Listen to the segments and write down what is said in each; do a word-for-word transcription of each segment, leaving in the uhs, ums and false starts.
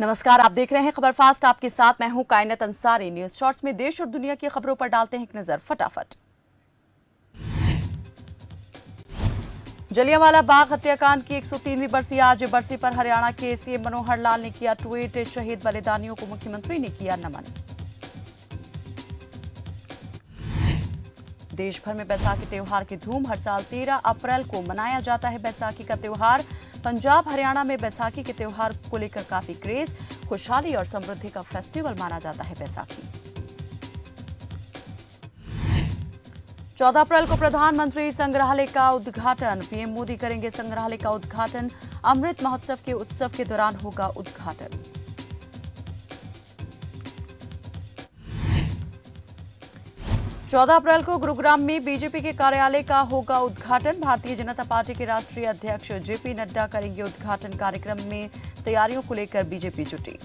नमस्कार, आप देख रहे हैं खबर फास्ट। आपके साथ मैं हूं कायनत अंसारी। न्यूज शॉर्ट्स में देश और दुनिया की खबरों पर डालते हैं एक नजर फटाफट। जलियावाला बाघ हत्याकांड की एक सौ तीनवीं बरसी आज बरसी पर हरियाणा के सीएम मनोहर लाल ने किया ट्वीट। शहीद बलिदानियों को मुख्यमंत्री ने किया नमन। देश भर में बैसाखी त्योहार की धूम। हर साल तेरह अप्रैल को मनाया जाता है बैसाखी का त्योहार। पंजाब हरियाणा में बैसाखी के त्योहार को लेकर काफी क्रेज। खुशहाली और समृद्धि का फेस्टिवल माना जाता है बैसाखी। चौदह अप्रैल को प्रधानमंत्री संग्रहालय का उद्घाटन। पीएम मोदी करेंगे संग्रहालय का उद्घाटन। अमृत महोत्सव के उत्सव के दौरान होगा उद्घाटन। चौदह अप्रैल को गुरुग्राम में बीजेपी के कार्यालय का होगा उद्घाटन। भारतीय जनता पार्टी के राष्ट्रीय अध्यक्ष जेपी नड्डा करेंगे उद्घाटन। कार्यक्रम में तैयारियों को लेकर बीजेपी जुटी।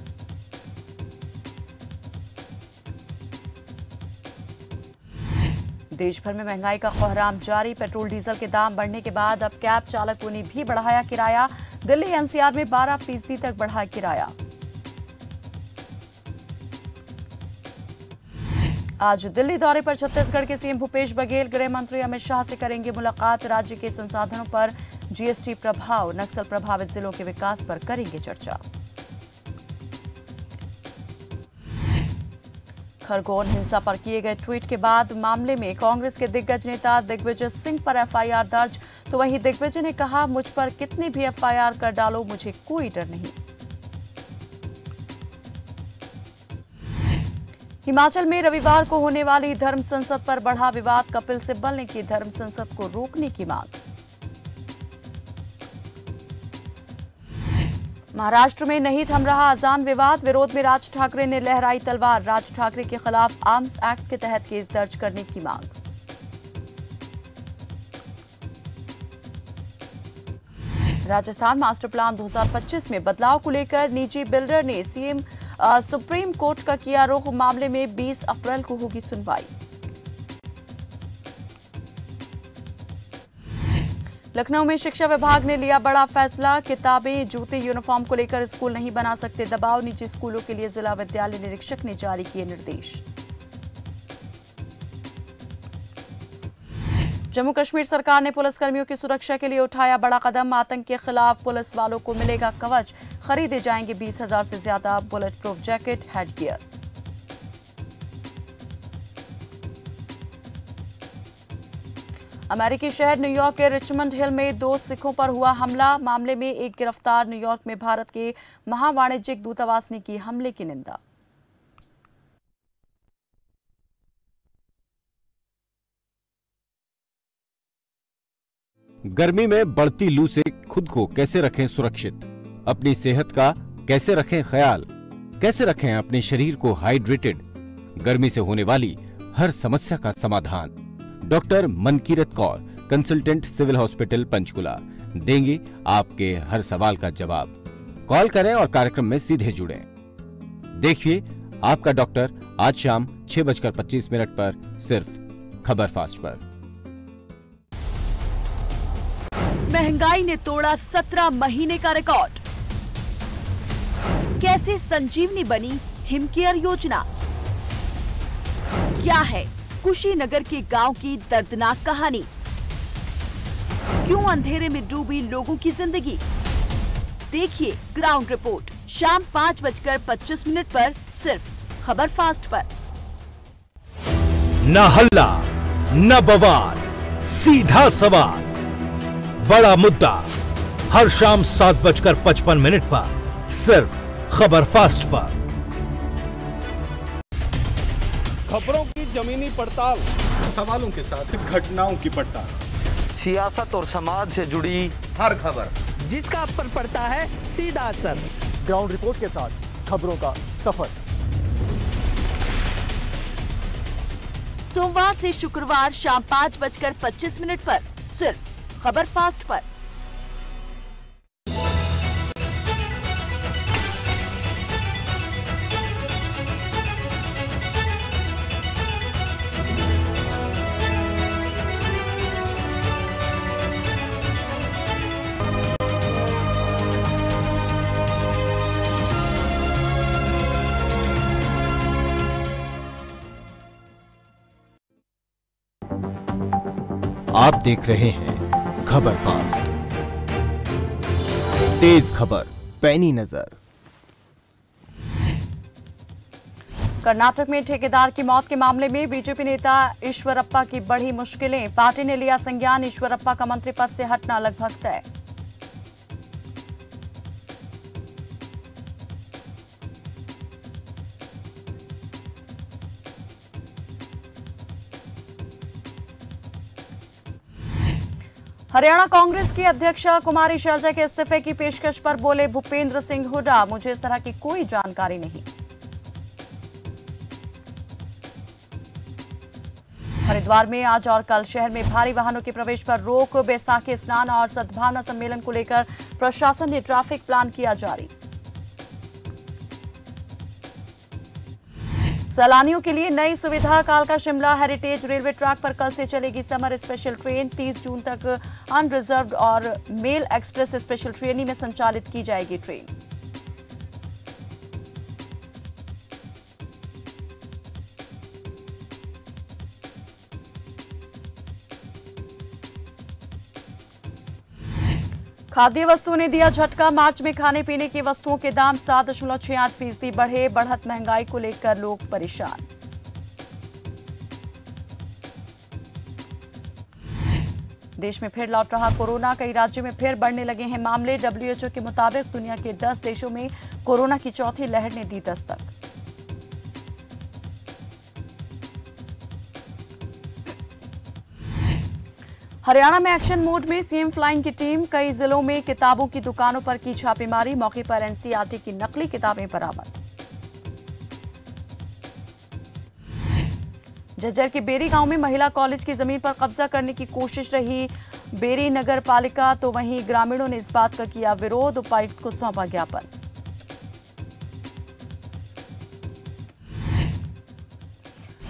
देश भर में महंगाई का कोहराम जारी। पेट्रोल डीजल के दाम बढ़ने के बाद अब कैब चालकों ने भी बढ़ाया किराया। दिल्ली एनसीआर में बारह फीसदी तक बढ़ा किराया। आज दिल्ली दौरे पर छत्तीसगढ़ के सीएम भूपेश बघेल गृह मंत्री अमित शाह से करेंगे मुलाकात। राज्य के संसाधनों पर जीएसटी प्रभाव। नक्सल प्रभावित जिलों के विकास पर करेंगे चर्चा। खरगोन हिंसा पर किए गए ट्वीट के बाद मामले में कांग्रेस के दिग्गज नेता दिग्विजय सिंह पर एफआईआर दर्ज। तो वहीं दिग्विजय ने कहा, मुझ पर कितनी भी एफआईआर कर डालो, मुझे कोई डर नहीं। हिमाचल में रविवार को होने वाली धर्म संसद पर बढ़ा विवाद। कपिल सिब्बल ने की धर्म संसद को रोकने की मांग। महाराष्ट्र में नहीं थम रहा अजान विवाद। विरोध में राज ठाकरे ने लहराई तलवार। राज ठाकरे के खिलाफ आर्म्स एक्ट के तहत केस दर्ज करने की मांग। राजस्थान मास्टर प्लान दो हज़ार पच्चीस में बदलाव को लेकर निजी बिल्डर ने सीएम सुप्रीम कोर्ट का किया रुख। मामले में बीस अप्रैल को होगी सुनवाई। लखनऊ में शिक्षा विभाग ने लिया बड़ा फैसला। किताबें, जूते, यूनिफॉर्म को लेकर स्कूल नहीं बना सकते दबाव। निजी स्कूलों के लिए जिला विद्यालय निरीक्षक ने जारी किए निर्देश। जम्मू कश्मीर सरकार ने पुलिसकर्मियों की सुरक्षा के लिए उठाया बड़ा कदम। आतंक के खिलाफ पुलिस वालों को मिलेगा कवच। खरीदे जाएंगे बीस हजार से ज्यादा bullet proof jacket, head gear. अमेरिकी शहर न्यूयॉर्क के रिचमंड हिल में दो सिखों पर हुआ हमला। मामले में एक गिरफ्तार। न्यूयॉर्क में भारत के महावाणिज्यिक दूतावास ने की हमले की निंदा। गर्मी में बढ़ती लू से खुद को कैसे रखें सुरक्षित, अपनी सेहत का कैसे रखें ख्याल, कैसे रखें अपने शरीर को हाइड्रेटेड, गर्मी से होने वाली हर समस्या का समाधान doctor Mankirat Kaur, consultant civil hospital Panchkula, देंगे आपके हर सवाल का जवाब। कॉल करें और कार्यक्रम में सीधे जुड़ें। देखिए आपका डॉक्टर आज शाम छह बजकर पच्चीस मिनट पर सिर्फ खबर फास्ट पर। महंगाई ने तोड़ा सत्रह महीने का रिकॉर्ड। कैसे संजीवनी बनी हिम केयर योजना। क्या है कुशीनगर के गांव की दर्दनाक कहानी। क्यों अंधेरे में डूबी लोगों की जिंदगी। देखिए ग्राउंड रिपोर्ट शाम पाँच बजकर पच्चीस मिनट पर सिर्फ खबर फास्ट पर। न हल्ला न बवाल, सीधा सवाल, बड़ा मुद्दा, हर शाम सात बजकर पचपन मिनट पर सिर्फ खबर फास्ट पर। खबरों की जमीनी पड़ताल, सवालों के साथ घटनाओं की पड़ताल, सियासत और समाज से जुड़ी हर खबर जिसका असर पड़ता है सीधा असर। ग्राउंड रिपोर्ट के साथ खबरों का सफर। सोमवार से शुक्रवार शाम पाँच बजकर पच्चीस मिनट पर सिर्फ खबर फास्ट पर। आप देख रहे हैं खबर फास्ट, तेज खबर, पैनी नजर। कर्नाटक में ठेकेदार की मौत के मामले में बीजेपी नेता ईश्वरप्पा की बढ़ी मुश्किलें, पार्टी ने लिया संज्ञान। ईश्वरप्पा का मंत्री पद से हटना लगभग तय। हरियाणा कांग्रेस की अध्यक्ष कुमारी शैलजा के इस्तीफे की पेशकश पर बोले भूपेंद्र सिंह हुड्डा, मुझे इस तरह की कोई जानकारी नहीं। हरिद्वार में आज और कल शहर में भारी वाहनों के प्रवेश पर रोक। बैसाखी स्नान और सद्भावना सम्मेलन को लेकर प्रशासन ने ट्रैफिक प्लान किया जारी। सैलानियों के लिए नई सुविधा, कालका शिमला हेरिटेज रेलवे ट्रैक पर कल से चलेगी समर स्पेशल ट्रेन। तीस जून तक अनरिजर्व्ड और मेल एक्सप्रेस स्पेशल ट्रेनी में संचालित की जाएगी ट्रेन। खाद्य वस्तुओं ने दिया झटका, मार्च में खाने पीने की वस्तुओं के दाम सात दशमलव छह आठ फीसदी बढ़े। बढ़त महंगाई को लेकर लोग परेशान। देश में फिर लौट रहा कोरोना, कई राज्यों में फिर बढ़ने लगे हैं मामले। डब्ल्यूएचओ के मुताबिक दुनिया के दस देशों में कोरोना की चौथी लहर ने दी दस्तक। हरियाणा में एक्शन मोड में सीएम फ्लाइंग की टीम, कई जिलों में किताबों की दुकानों पर की छापेमारी। मौके पर एनसीईआरटी की नकली किताबें बरामद। झज्जर के बेरी गांव में महिला कॉलेज की जमीन पर कब्जा करने की कोशिश रही बेरी नगर पालिका, तो वहीं ग्रामीणों ने इस बात का किया विरोध। उपायुक्त को सौंपा ज्ञापन।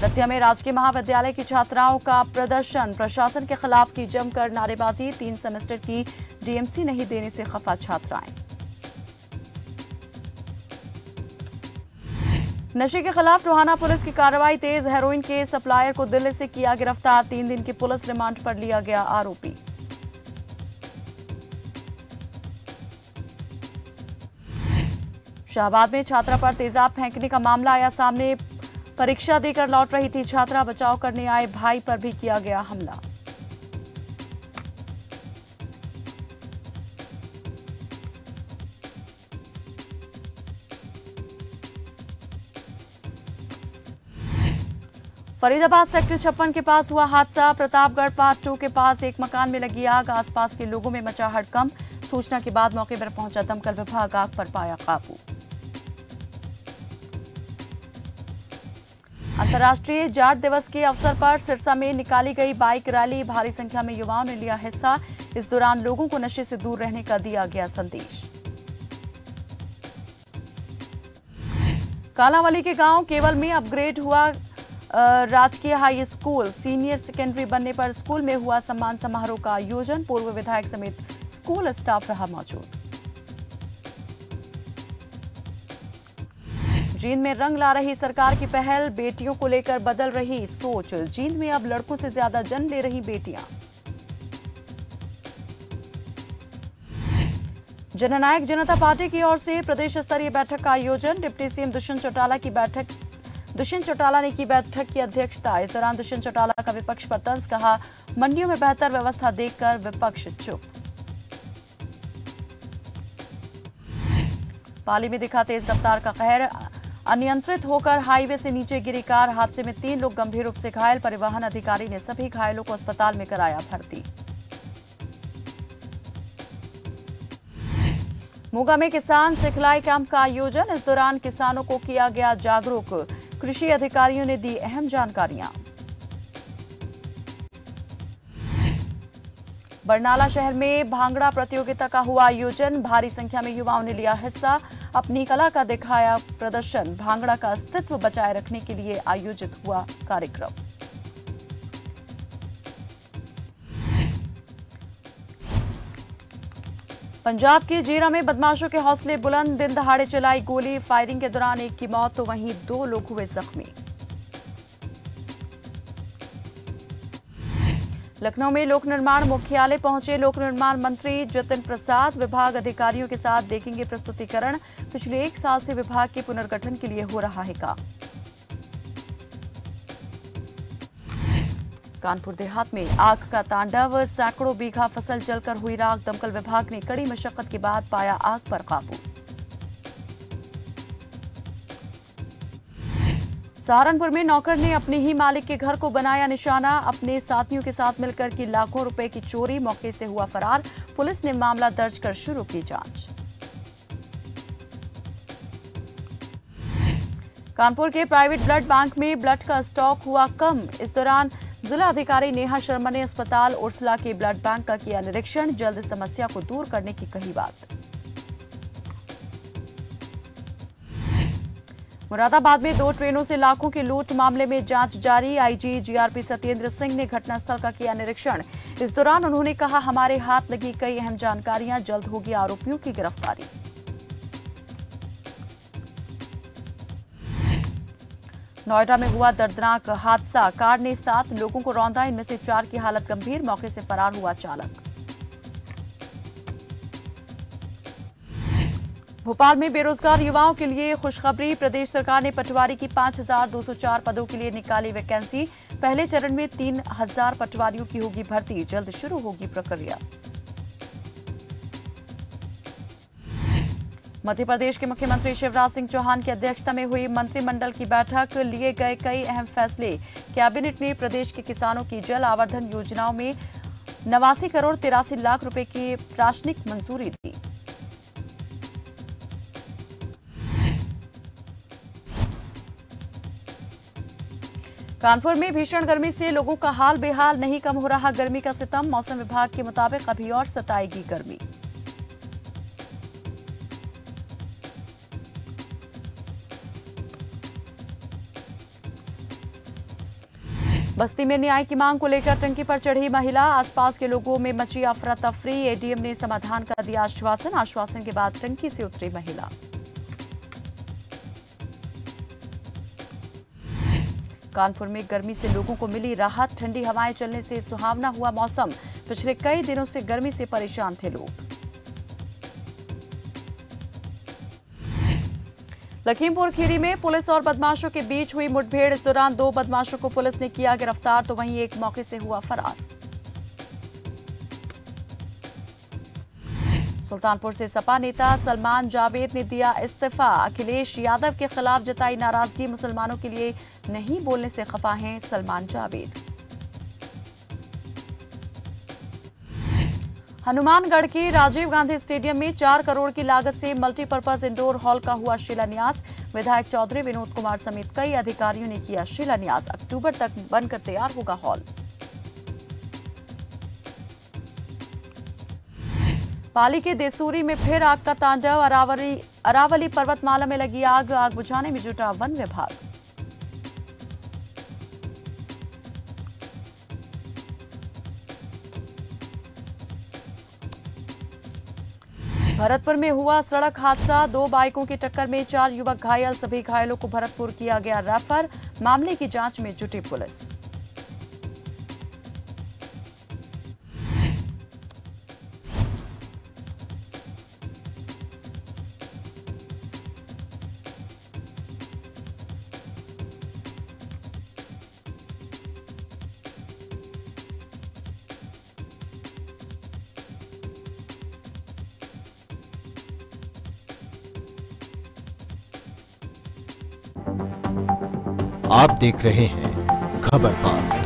दतिया में राजकीय महाविद्यालय की छात्राओं का प्रदर्शन, प्रशासन के खिलाफ की जमकर नारेबाजी। तीन सेमेस्टर की डीएमसी नहीं देने से खफा छात्राएं। नशे के खिलाफ टोहाना पुलिस की कार्रवाई तेज, हेरोइन के सप्लायर को दिल्ली से किया गिरफ्तार। तीन दिन की पुलिस रिमांड पर लिया गया आरोपी। शाहाबाद में छात्रा पर तेजाब फेंकने का मामला आया सामने, परीक्षा देकर लौट रही थी छात्रा, बचाव करने आए भाई पर भी किया गया हमला। फरीदाबाद सेक्टर छप्पन के पास हुआ हादसा, प्रतापगढ़ पार्ट टू के पास एक मकान में लगी आग। आसपास के लोगों में मचा हड़कंप, सूचना के बाद मौके पर पहुंचा दमकल विभाग, आग पर पाया काबू। अंतर्राष्ट्रीय जाट दिवस के अवसर पर सिरसा में निकाली गई बाइक रैली, भारी संख्या में युवाओं ने लिया हिस्सा। इस दौरान लोगों को नशे से दूर रहने का दिया गया संदेश। कालांवाली के गांव केवल में अपग्रेड हुआ राजकीय हाई स्कूल, सीनियर सेकेंडरी बनने पर स्कूल में हुआ सम्मान समारोह का आयोजन। पूर्व विधायक समेत स्कूल स्टाफ रहा मौजूद। जींद में रंग ला रही सरकार की पहल, बेटियों को लेकर बदल रही सोच। जींद में अब लड़कों से ज्यादा जन्म ले रही बेटियां। जननायक जनता पार्टी की ओर से प्रदेश स्तरीय बैठक का आयोजन, डिप्टी सीएम दुष्यंत चौटाला की बैठक दुष्यंत चौटाला ने की बैठक की अध्यक्षता। इस दौरान दुष्यंत चौटाला का विपक्ष पर तंज, कहा मंडियों में बेहतर व्यवस्था देखकर विपक्ष चुप। पाली में दिखा तेज रफ्तार का कहर, अनियंत्रित होकर हाईवे से नीचे गिरी कार, हादसे में तीन लोग गंभीर रूप से घायल। परिवहन अधिकारी ने सभी घायलों को अस्पताल में कराया भर्ती। मोगा में किसान सिखलाई कैंप का आयोजन, इस दौरान किसानों को किया गया जागरूक। कृषि अधिकारियों ने दी अहम जानकारियां। बरनाला शहर में भांगड़ा प्रतियोगिता का हुआ आयोजन, भारी संख्या में युवाओं ने लिया हिस्सा, अपनी कला का दिखाया प्रदर्शन। भांगड़ा का अस्तित्व बचाए रखने के लिए आयोजित हुआ कार्यक्रम। पंजाब के जीरा में बदमाशों के हौसले बुलंद, दिन दहाड़े चलाई गोली, फायरिंग के दौरान एक की मौत तो वहीं दो लोग हुए जख्मी। लखनऊ में लोक निर्माण मुख्यालय पहुंचे लोक निर्माण मंत्री जतिन प्रसाद। विभाग अधिकारियों के साथ देखेंगे प्रस्तुतिकरण। पिछले एक साल से विभाग के पुनर्गठन के लिए हो रहा है काम। कानपुर देहात में आग का तांडव, सैकड़ों बीघा फसल जलकर हुई राख। दमकल विभाग ने कड़ी मशक्कत के बाद पाया आग पर काबू। सहारनपुर में नौकर ने अपने ही मालिक के घर को बनाया निशाना, अपने साथियों के साथ मिलकर की लाखों रुपए की चोरी, मौके से हुआ फरार। पुलिस ने मामला दर्ज कर शुरू की जांच। कानपुर के प्राइवेट ब्लड बैंक में ब्लड का स्टॉक हुआ कम। इस दौरान जिला अधिकारी नेहा शर्मा ने अस्पताल उर्सला के ब्लड बैंक का किया निरीक्षण, जल्द समस्या को दूर करने की कही बात। मुरादाबाद में दो ट्रेनों से लाखों की लूट मामले में जांच जारी। आईजी जीआरपी सत्येंद्र सिंह ने घटनास्थल का किया निरीक्षण। इस दौरान उन्होंने कहा, हमारे हाथ लगी कई अहम जानकारियां, जल्द होगी आरोपियों की गिरफ्तारी। नोएडा में हुआ दर्दनाक हादसा, कार ने सात लोगों को रौंदा, इनमें से चार की हालत गंभीर, मौके से फरार हुआ चालक। भोपाल में बेरोजगार युवाओं के लिए खुशखबरी, प्रदेश सरकार ने पटवारी की पाँच हज़ार दो सौ चार पदों के लिए निकाली वैकेंसी। पहले चरण में तीन हज़ार पटवारियों की होगी भर्ती, जल्द शुरू होगी प्रक्रिया। मध्य प्रदेश के मुख्यमंत्री शिवराज सिंह चौहान की अध्यक्षता में हुई मंत्रिमंडल की बैठक, लिए गए कई अहम फैसले। कैबिनेट ने प्रदेश के किसानों की जल आवर्धन योजनाओं में नवासी करोड़ तिरासी लाख रुपए की प्राथमिक मंजूरी दी। कानपुर में भीषण गर्मी से लोगों का हाल बेहाल, नहीं कम हो रहा गर्मी का सितम। मौसम विभाग के मुताबिक अभी और सताएगी गर्मी। बस्ती में न्याय की मांग को लेकर टंकी पर चढ़ी महिला, आसपास के लोगों में मची अफरा तफरी। एडीएम ने समाधान का दिया आश्वासन, आश्वासन के बाद टंकी से उतरी महिला। कानपुर में गर्मी से लोगों को मिली राहत, ठंडी हवाएं चलने से सुहावना हुआ मौसम। पिछले कई दिनों से गर्मी से परेशान थे लोग। लखीमपुर खीरी में पुलिस और बदमाशों के बीच हुई मुठभेड़। इस दौरान दो बदमाशों को पुलिस ने किया गिरफ्तार, तो वहीं एक मौके से हुआ फरार। सुल्तानपुर से सपा नेता सलमान जावेद ने दिया इस्तीफा। अखिलेश यादव के खिलाफ जताई नाराजगी, मुसलमानों के लिए नहीं बोलने से खफा हैं सलमान जावेद। हनुमानगढ़ के राजीव गांधी स्टेडियम में चार करोड़ की लागत से मल्टीपर्पज इंडोर हॉल का हुआ शिलान्यास। विधायक चौधरी विनोद कुमार समेत कई अधिकारियों ने किया शिलान्यास। अक्टूबर तक बनकर तैयार होगा हॉल। पाली के देसूरी में फिर आग का तांडव, अरावली अरावली पर्वतमाला में लगी आग। आग बुझाने में जुटा वन विभाग। भरतपुर में हुआ सड़क हादसा, दो बाइकों की टक्कर में चार युवक घायल, सभी घायलों को भरतपुर किया गया रेफर। मामले की जांच में जुटी पुलिस। आप देख रहे हैं खबर फास्ट।